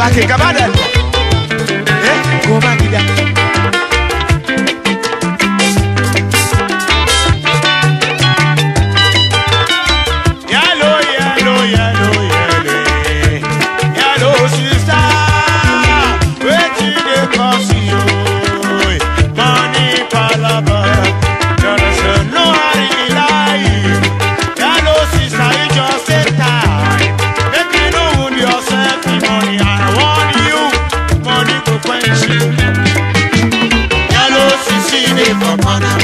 wake kabada kuma gida yalo yalo yalo yalo yalo sister wetin dey cause you money palava doesn't know how to lie yalo sister you just say time make you no wound yourself in money I want you money go quench you yalo sister dey for corner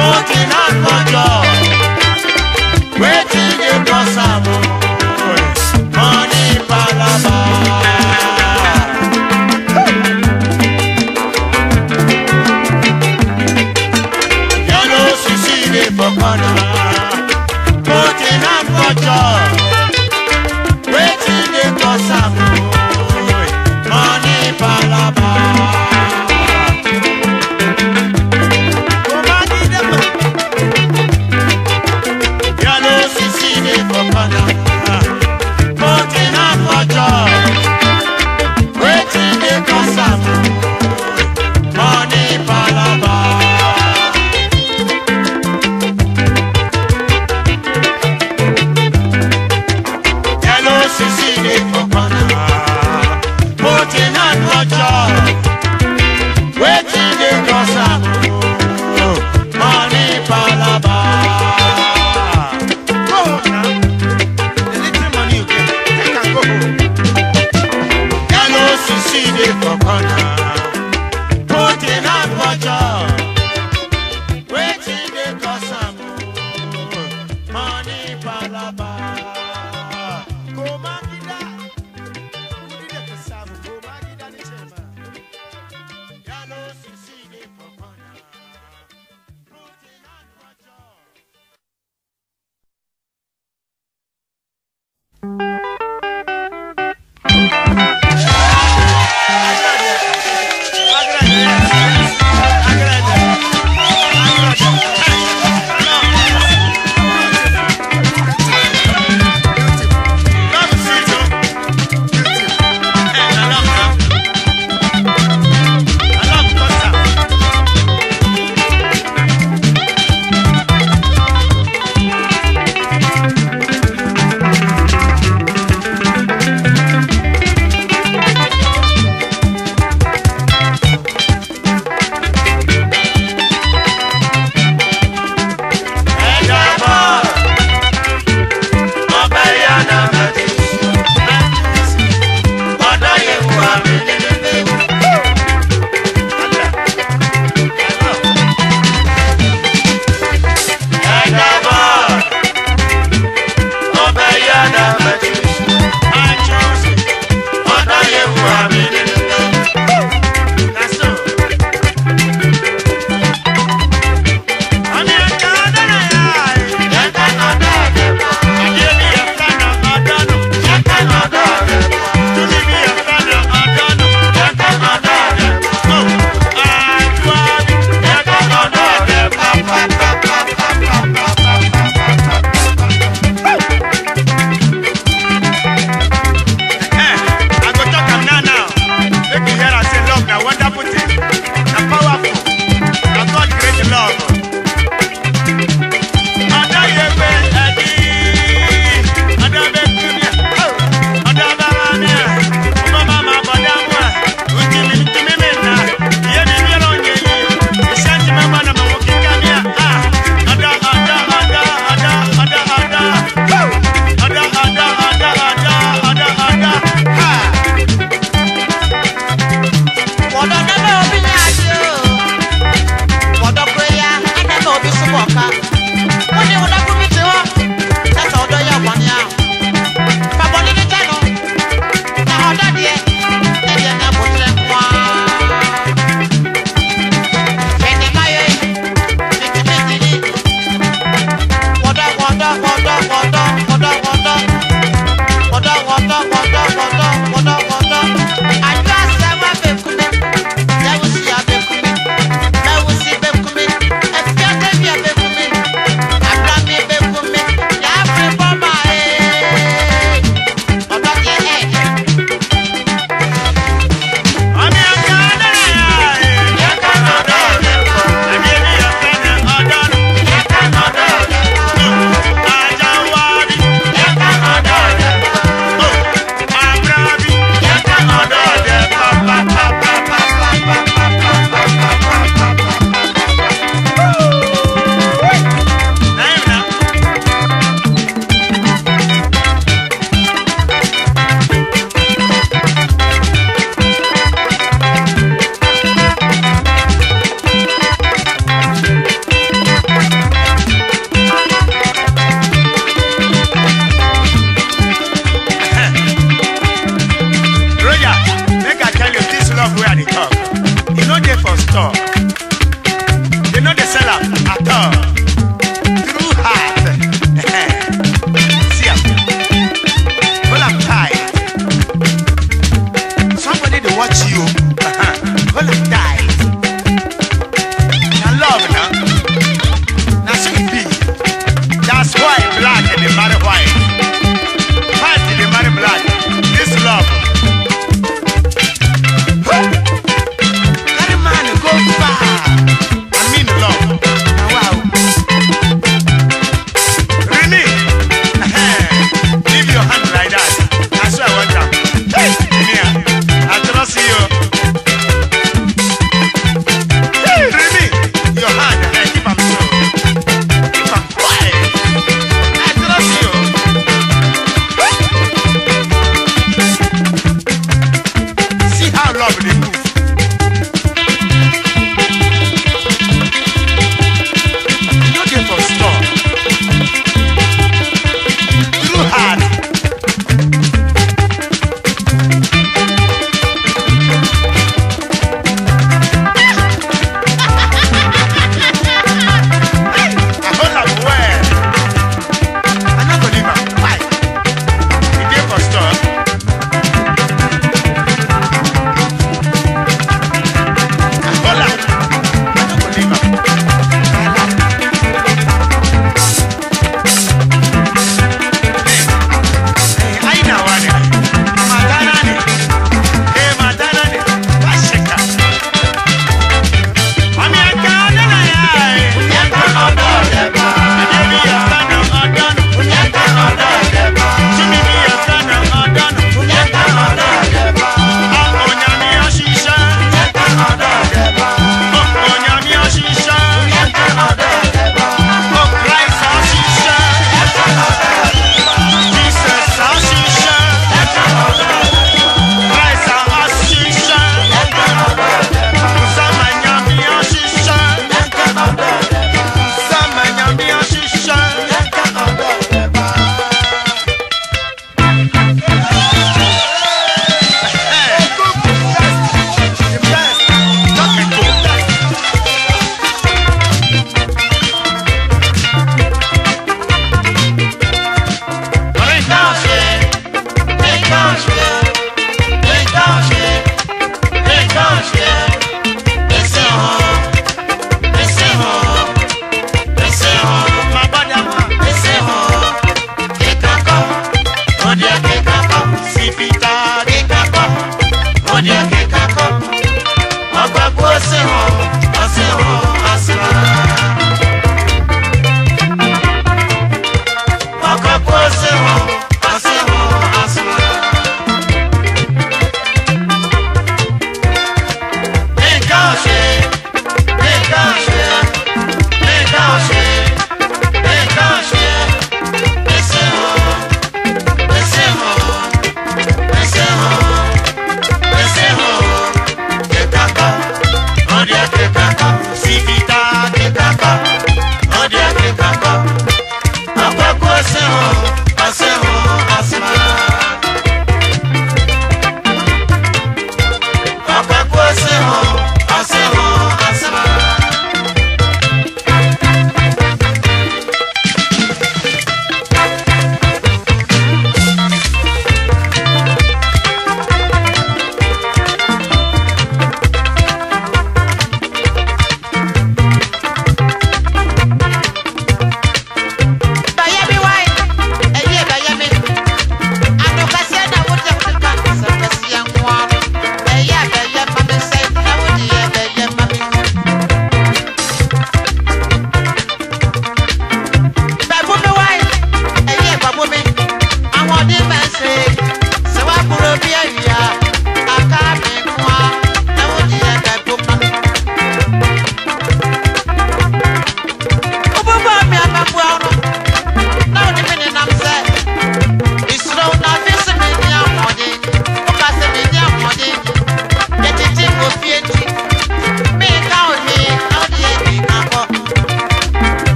working hard for job wetin dey cause am money palava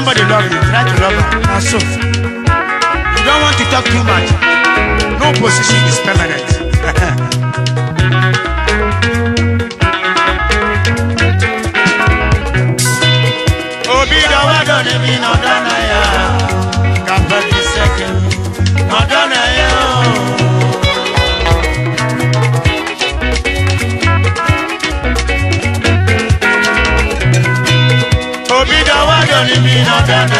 somebody love you, try to love her. And so, you don't want to talk too much. No position is permanent. I don't know.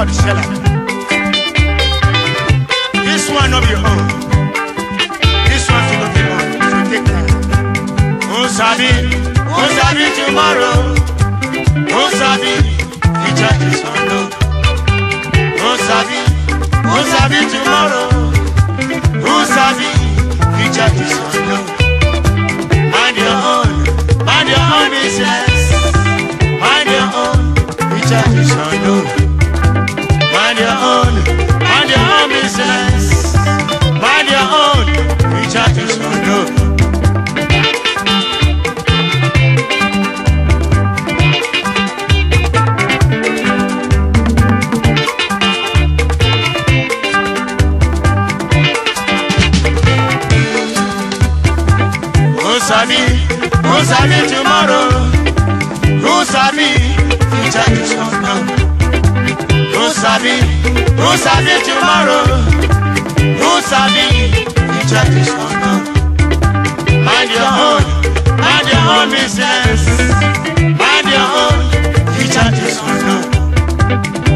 God seller. This one of your own. This one you don't want. So take that. Who sabi tomorrow? Who sabi future is unknown? Who sabi tomorrow? Who sabi future is unknown? Mind your own business. Mind your own future is unknown. Mind your own business. Mind your own. Reach out to someone. Who sabi tomorrow? Who sabi future is unknown? Who sabi tomorrow? Who sabi future is unknown? Mind your own business. Mind your own future is unknown.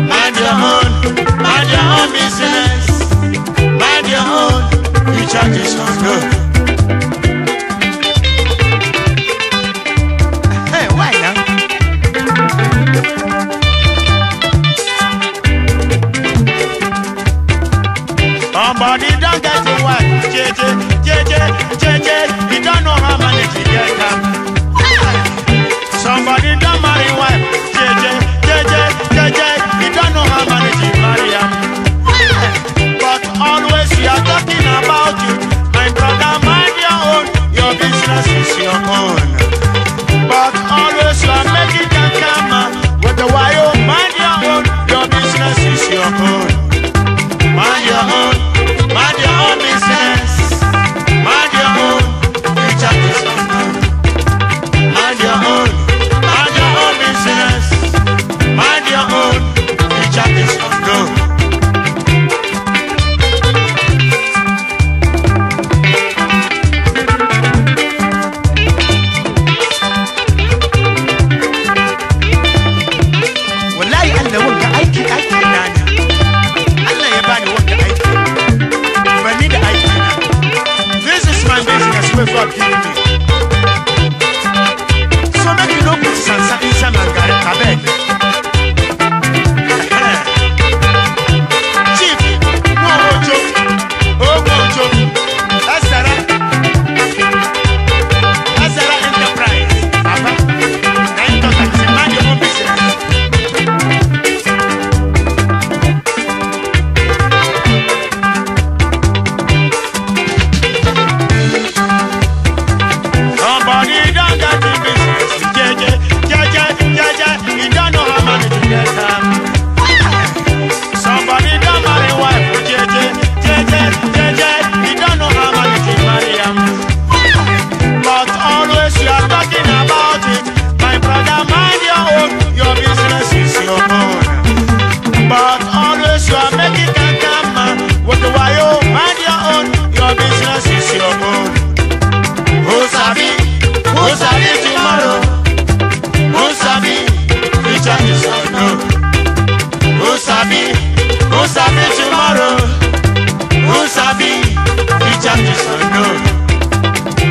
Mind your own business. Mind your own future is unknown. Hey, why now? Somebody don't get to work, JJ, he don't know how money to get up. Somebody don't marry wife, JJ, he don't know how money to marry up. But always you are talking about you, my brother, mind your own, your business is your own. But always you are making a camera, with the wire, mind your own, your business is your own. Mind your own. Mind your own business. Mind your own. Future is unknown. Mind your own. Mind your own business. Mind your own. Future is unknown.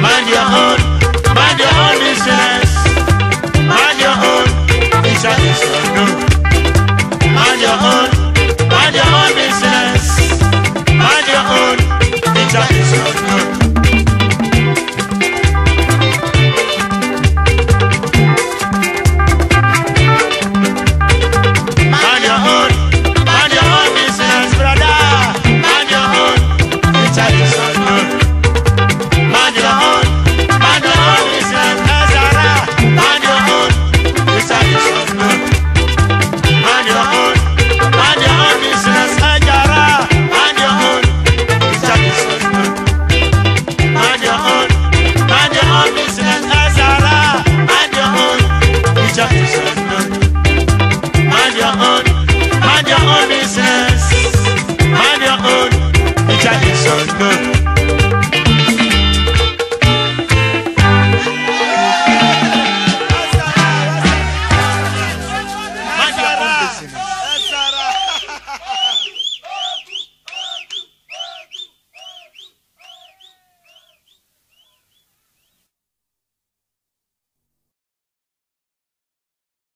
Mind your own business.